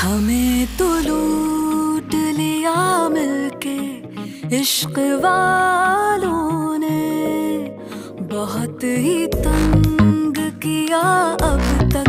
हमें तो लूट लिया मिलके इश्क वालों ने, बहुत ही तंग किया अब तक